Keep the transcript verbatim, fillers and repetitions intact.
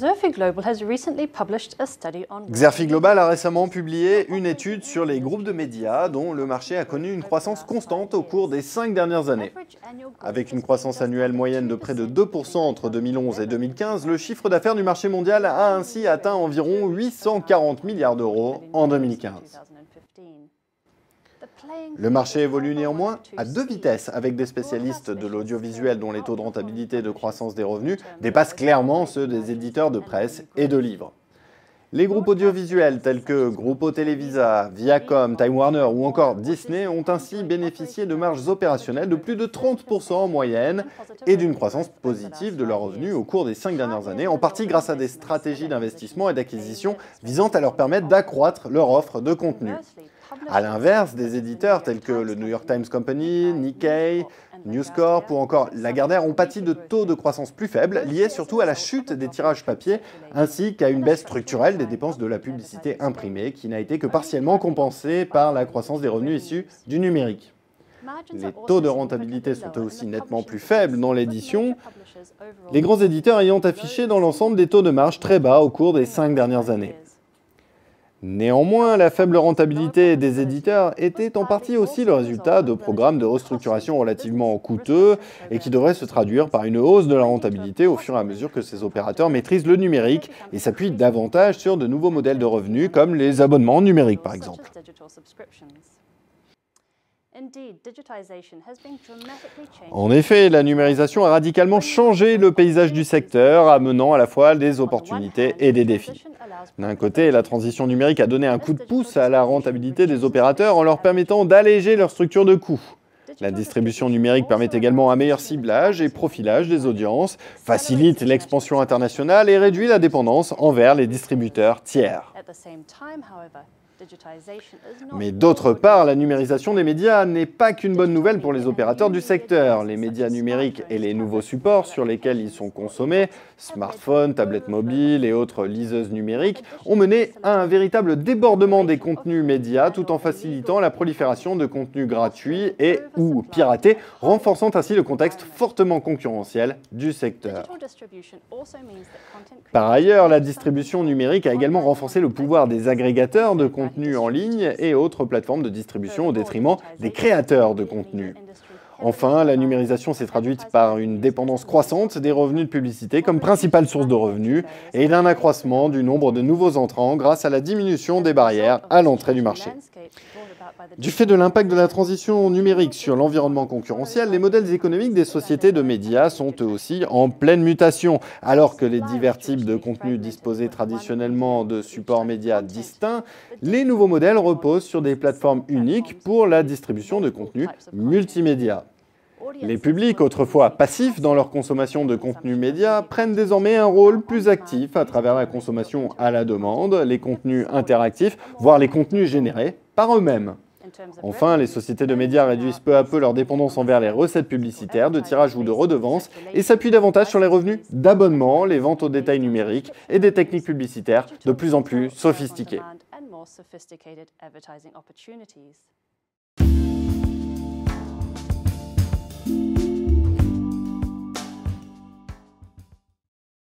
Xerfi Global has recently published a study on... Xerfi Global a récemment publié une étude sur les groupes de médias dont le marché a connu une croissance constante au cours des cinq dernières années. Avec une croissance annuelle moyenne de près de deux pour cent entre deux mille onze et deux mille quinze, le chiffre d'affaires du marché mondial a ainsi atteint environ huit cent quarante milliards d'euros en deux mille quinze. Le marché évolue néanmoins à deux vitesses, avec des spécialistes de l'audiovisuel dont les taux de rentabilité et de croissance des revenus dépassent clairement ceux des éditeurs de presse et de livres. Les groupes audiovisuels tels que Groupo Televisa, Viacom, Time Warner ou encore Disney ont ainsi bénéficié de marges opérationnelles de plus de trente pour cent en moyenne et d'une croissance positive de leurs revenus au cours des cinq dernières années, en partie grâce à des stratégies d'investissement et d'acquisition visant à leur permettre d'accroître leur offre de contenu. À l'inverse, des éditeurs tels que le New York Times Company, Nikkei, News Corp ou encore Lagardère ont pâti de taux de croissance plus faibles, liés surtout à la chute des tirages papier ainsi qu'à une baisse structurelle des dépenses de la publicité imprimée qui n'a été que partiellement compensée par la croissance des revenus issus du numérique. Les taux de rentabilité sont eux aussi nettement plus faibles dans l'édition, les grands éditeurs ayant affiché dans l'ensemble des taux de marge très bas au cours des cinq dernières années. Néanmoins, la faible rentabilité des éditeurs était en partie aussi le résultat de programmes de restructuration relativement coûteux et qui devraient se traduire par une hausse de la rentabilité au fur et à mesure que ces opérateurs maîtrisent le numérique et s'appuient davantage sur de nouveaux modèles de revenus comme les abonnements numériques par exemple. En effet, la numérisation a radicalement changé le paysage du secteur, amenant à la fois des opportunités et des défis. D'un côté, la transition numérique a donné un coup de pouce à la rentabilité des opérateurs en leur permettant d'alléger leur structure de coûts. La distribution numérique permet également un meilleur ciblage et profilage des audiences, facilite l'expansion internationale et réduit la dépendance envers les distributeurs tiers. Mais d'autre part, la numérisation des médias n'est pas qu'une bonne nouvelle pour les opérateurs du secteur. Les médias numériques et les nouveaux supports sur lesquels ils sont consommés, smartphones, tablettes mobiles et autres liseuses numériques, ont mené à un véritable débordement des contenus médias tout en facilitant la prolifération de contenus gratuits et ou piratés, renforçant ainsi le contexte fortement concurrentiel du secteur. Par ailleurs, la distribution numérique a également renforcé le pouvoir des agrégateurs de contenus en ligne et autres plateformes de distribution au détriment des créateurs de contenu. Enfin, la numérisation s'est traduite par une dépendance croissante des revenus de publicité comme principale source de revenus et d'un accroissement du nombre de nouveaux entrants grâce à la diminution des barrières à l'entrée du marché. Du fait de l'impact de la transition numérique sur l'environnement concurrentiel, les modèles économiques des sociétés de médias sont eux aussi en pleine mutation. Alors que les divers types de contenus disposaient traditionnellement de supports médias distincts, les nouveaux modèles reposent sur des plateformes uniques pour la distribution de contenus multimédia. Les publics, autrefois passifs dans leur consommation de contenus médias, prennent désormais un rôle plus actif à travers la consommation à la demande, les contenus interactifs, voire les contenus générés par eux-mêmes. Enfin, les sociétés de médias réduisent peu à peu leur dépendance envers les recettes publicitaires, de tirages ou de redevances, et s'appuient davantage sur les revenus d'abonnement, les ventes au détail numérique et des techniques publicitaires de plus en plus sophistiquées.